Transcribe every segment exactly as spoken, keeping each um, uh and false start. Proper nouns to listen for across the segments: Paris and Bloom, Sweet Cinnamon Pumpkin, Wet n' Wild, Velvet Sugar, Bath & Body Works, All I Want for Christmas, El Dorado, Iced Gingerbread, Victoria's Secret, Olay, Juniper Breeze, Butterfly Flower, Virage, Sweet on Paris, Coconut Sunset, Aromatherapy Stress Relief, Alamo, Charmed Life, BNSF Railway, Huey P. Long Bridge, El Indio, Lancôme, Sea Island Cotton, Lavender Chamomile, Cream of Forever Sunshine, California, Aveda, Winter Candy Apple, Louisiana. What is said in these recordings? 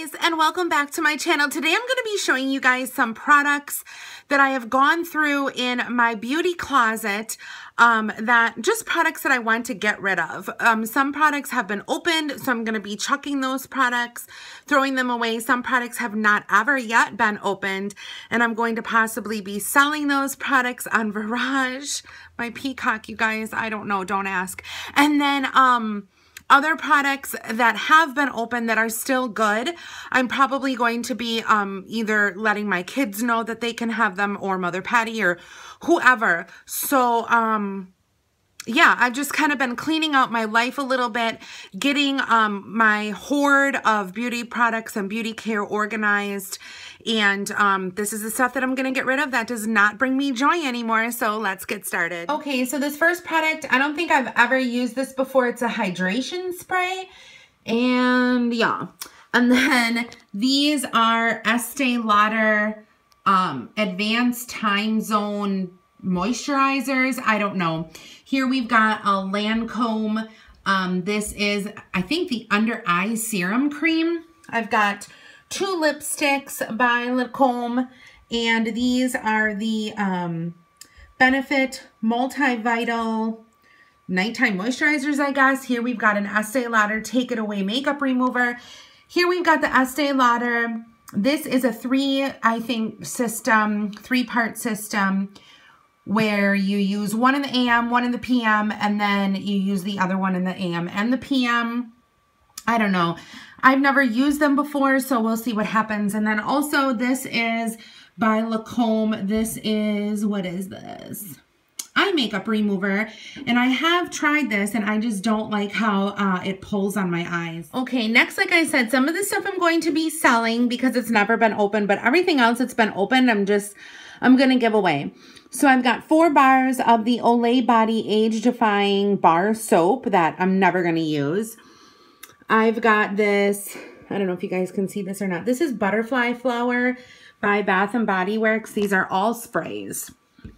guys, and welcome back to my channel. Today I'm going to be showing you guys some products that I have gone through in my beauty closet, um, that just products that I want to get rid of. Um, some products have been opened, so I'm going to be chucking those products, throwing them away. Some products have not ever yet been opened, and I'm going to possibly be selling those products on Virage, my peacock, you guys. I don't know. Don't ask. And then, um... other products that have been open that are still good, I'm probably going to be um, either letting my kids know that they can have them, or Mother Patty, or whoever. So, um, yeah, I've just kind of been cleaning out my life a little bit, getting um, my hoard of beauty products and beauty care organized. And um, this is the stuff that I'm going to get rid of that does not bring me joy anymore. So let's get started. Okay, so this first product, I don't think I've ever used this before. It's a hydration spray. And yeah. And then these are Estee Lauder um, Advanced Time Zone Moisturizers. I don't know. Here we've got a Lancôme. Um, this is, I think, the Under Eye Serum Cream. I've got two lipsticks by Lancôme, and these are the um, Benefit Multivital Nighttime Moisturizers, I guess. Here we've got an Estee Lauder Take It Away Makeup Remover. Here we've got the Estee Lauder. This is a three, I think, system, three-part system, where you use one in the A M, one in the P M, and then you use the other one in the A M and the P M. I don't know. I've never used them before, so we'll see what happens. And then also, this is by Lancôme. This is, what is this? Eye makeup remover. And I have tried this, and I just don't like how uh, it pulls on my eyes. Okay, next, like I said, some of the stuff I'm going to be selling because it's never been open, but everything else that's been opened, I'm just, I'm going to give away. So I've got four bars of the Olay Body Age-Defying Bar Soap that I'm never going to use. I've got this, I don't know if you guys can see this or not. This is Butterfly Flower by Bath and Body Works. These are all sprays. And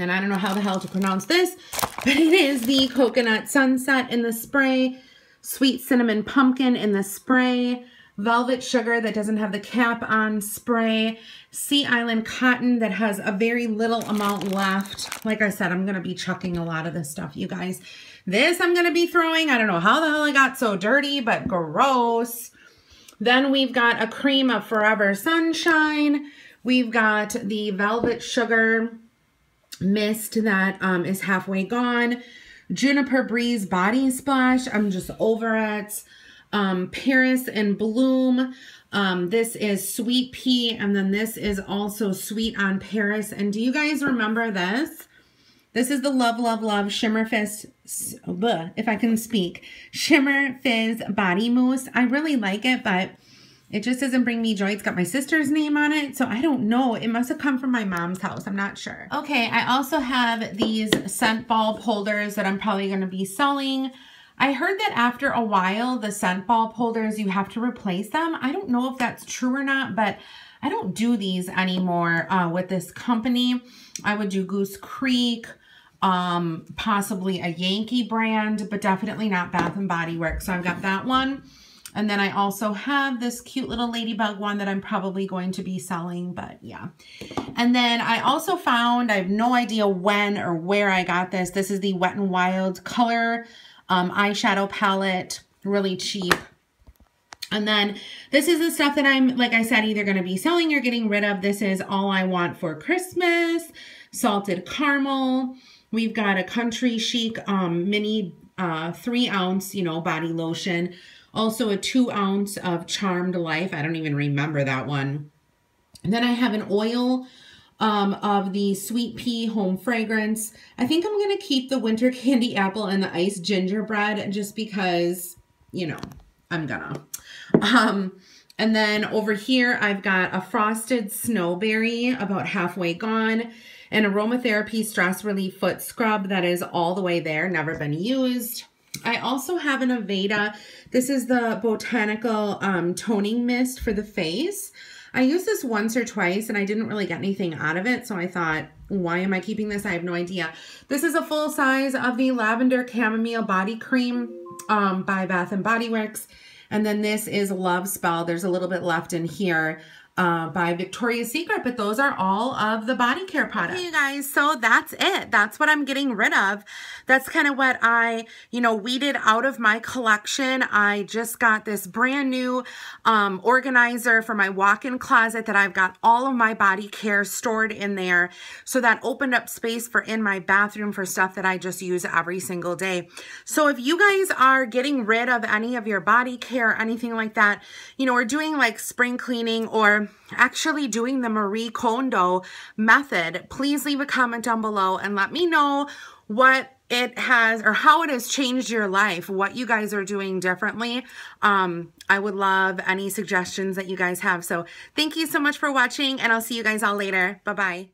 then I don't know how the hell to pronounce this, but it is the Coconut Sunset in the spray, Sweet Cinnamon Pumpkin in the spray, Velvet Sugar that doesn't have the cap on spray, Sea Island Cotton that has a very little amount left. Like I said, I'm going to be chucking a lot of this stuff, you guys. This I'm going to be throwing. I don't know how the hell I got so dirty, but gross. Then we've got a Cream of Forever Sunshine. We've got the Velvet Sugar Mist that um, is halfway gone. Juniper Breeze Body Splash. I'm just over it. Um, Paris and Bloom. Um, this is Sweet Pea, and then this is also Sweet on Paris. And do you guys remember this? This is the Love, Love, Love Shimmer Fizz, if I can speak, Shimmer Fizz Body Mousse. I really like it, but it just doesn't bring me joy. It's got my sister's name on it, so I don't know. It must have come from my mom's house. I'm not sure. Okay, I also have these scent bulb holders that I'm probably going to be selling. I heard that after a while, the scent bulb holders, you have to replace them. I don't know if that's true or not, but I don't do these anymore uh, with this company. I would do Goose Creek, um, possibly a Yankee brand, but definitely not Bath and Body Works. So I've got that one. And then I also have this cute little ladybug one that I'm probably going to be selling, but yeah. And then I also found, I have no idea when or where I got this. This is the Wet n' Wild Color Um, eyeshadow palette, really cheap. And then this is the stuff that I'm, like I said, either going to be selling or getting rid of. This is All I Want for Christmas, Salted Caramel. We've got a Country Chic um, mini uh, three ounce, you know, body lotion. Also a two ounce of Charmed Life. I don't even remember that one. And then I have an oil Um, of the Sweet Pea Home Fragrance. I think I'm going to keep the Winter Candy Apple and the Iced Gingerbread just because, you know, I'm gonna. Um, and then over here, I've got a Frosted Snowberry, about halfway gone, and Aromatherapy Stress Relief Foot Scrub that is all the way there, never been used. I also have an Aveda. This is the Botanical um, Toning Mist for the face. I used this once or twice, and I didn't really get anything out of it, so I thought, why am I keeping this? I have no idea. This is a full size of the Lavender Chamomile Body Cream um, by Bath and Body Works. And then this is Love Spell. There's a little bit left in here uh, by Victoria's Secret, but those are all of the body care products. Okay, you guys, so that's it. That's what I'm getting rid of. That's kind of what I, you know, weeded out of my collection. I just got this brand new um, organizer for my walk-in closet that I've got all of my body care stored in there. So that opened up space for in my bathroom for stuff that I just use every single day. So if you guys are getting rid of any of your body care or anything like that, you know, or doing like spring cleaning or actually doing the Marie Kondo method, please leave a comment down below and let me know what it has or how it has changed your life, what you guys are doing differently. Um, I would love any suggestions that you guys have. So thank you so much for watching, and I'll see you guys all later. Bye-bye.